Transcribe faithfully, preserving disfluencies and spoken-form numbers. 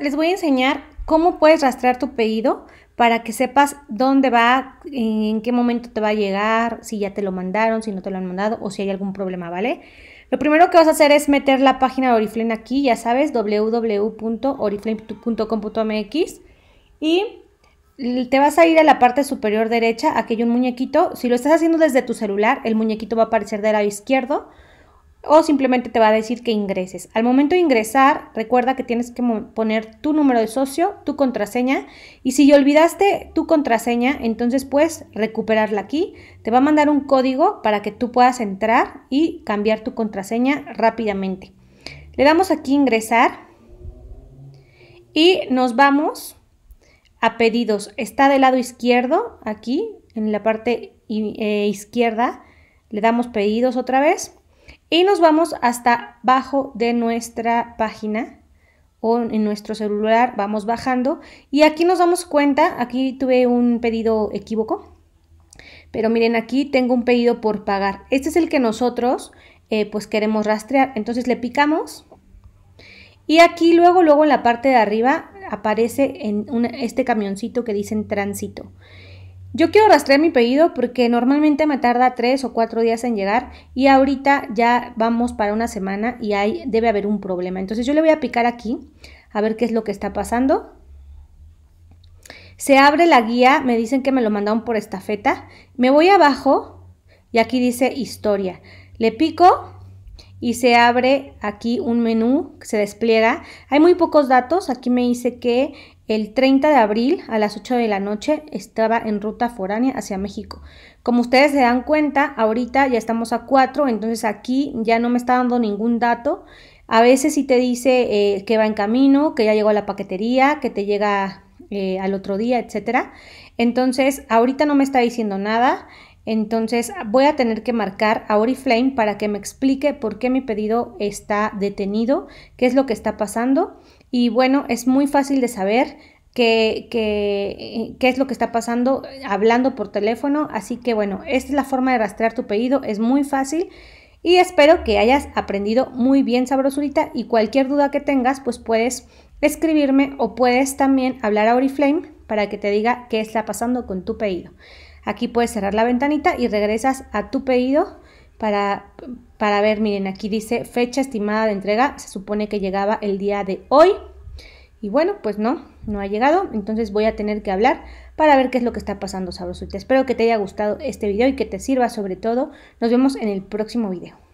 Les voy a enseñar cómo puedes rastrear tu pedido para que sepas dónde va, en qué momento te va a llegar, si ya te lo mandaron, si no te lo han mandado o si hay algún problema, ¿vale? Lo primero que vas a hacer es meter la página de Oriflame aquí, ya sabes, w w w punto oriflame punto com punto m x, y te vas a ir a la parte superior derecha. Aquí hay un muñequito. Si lo estás haciendo desde tu celular, el muñequito va a aparecer del lado izquierdo, o simplemente te va a decir que ingreses. Al momento de ingresar, recuerda que tienes que poner tu número de socio, tu contraseña, y si olvidaste tu contraseña, entonces puedes recuperarla aquí. Te va a mandar un código para que tú puedas entrar y cambiar tu contraseña rápidamente. Le damos aquí ingresar y nos vamos a pedidos. Está del lado izquierdo, aquí en la parte eh, izquierda. Le damos pedidos otra vez. Y nos vamos hasta abajo de nuestra página o en nuestro celular, vamos bajando y aquí nos damos cuenta, aquí tuve un pedido equívoco, pero miren, aquí tengo un pedido por pagar. Este es el que nosotros eh, pues queremos rastrear, entonces le picamos y aquí luego, luego en la parte de arriba aparece en una, este camioncito que dice en tránsito. Yo quiero rastrear mi pedido porque normalmente me tarda tres o cuatro días en llegar y ahorita ya vamos para una semana y ahí debe haber un problema. Entonces yo le voy a picar aquí a ver qué es lo que está pasando. Se abre la guía, me dicen que me lo mandaron por estafeta. Me voy abajo y aquí dice historia. Le pico y se abre aquí un menú que se despliega. Hay muy pocos datos. Aquí me dice que el treinta de abril a las ocho de la noche estaba en ruta foránea hacia México. Como ustedes se dan cuenta, ahorita ya estamos a cuatro, entonces aquí ya no me está dando ningún dato. A veces sí te dice eh, que va en camino, que ya llegó a la paquetería, que te llega eh, al otro día, etcétera. Entonces ahorita no me está diciendo nada. Entonces voy a tener que marcar a Oriflame para que me explique por qué mi pedido está detenido, qué es lo que está pasando. Y bueno, es muy fácil de saber qué, qué, qué es lo que está pasando hablando por teléfono. Así que bueno, esta es la forma de rastrear tu pedido, es muy fácil. Y espero que hayas aprendido muy bien, sabrosurita, y cualquier duda que tengas, pues puedes escribirme o puedes también hablar a Oriflame para que te diga qué está pasando con tu pedido. Aquí puedes cerrar la ventanita y regresas a tu pedido para, para ver, miren, aquí dice fecha estimada de entrega, se supone que llegaba el día de hoy y bueno, pues no, no ha llegado, entonces voy a tener que hablar para ver qué es lo que está pasando, sabrosita. Espero que te haya gustado este video y que te sirva sobre todo. Nos vemos en el próximo video.